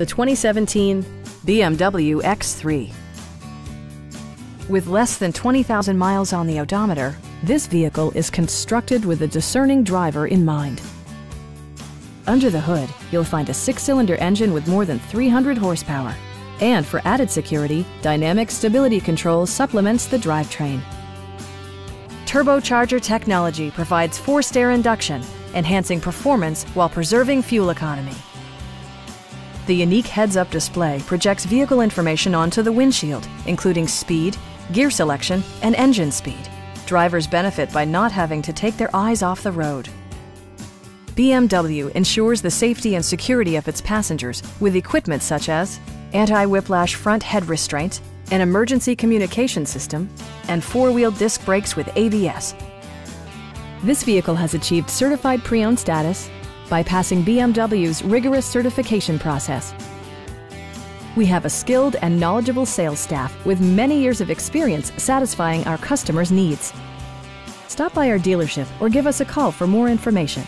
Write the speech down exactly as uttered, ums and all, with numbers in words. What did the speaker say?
the twenty seventeen B M W X three. With less than twenty thousand miles on the odometer, this vehicle is constructed with a discerning driver in mind. Under the hood, you'll find a six-cylinder engine with more than three hundred horsepower. And for added security, dynamic stability control supplements the drivetrain. Turbocharger technology provides forced air induction, enhancing performance while preserving fuel economy. The unique heads-up display projects vehicle information onto the windshield, including speed, gear selection, and engine speed. Drivers benefit by not having to take their eyes off the road. B M W ensures the safety and security of its passengers with equipment such as anti-whiplash front head restraint, an emergency communication system, and four-wheel disc brakes with A B S. This vehicle has achieved certified pre-owned status by passing B M W's rigorous certification process. We have a skilled and knowledgeable sales staff with many years of experience satisfying our customers' needs. Stop by our dealership or give us a call for more information.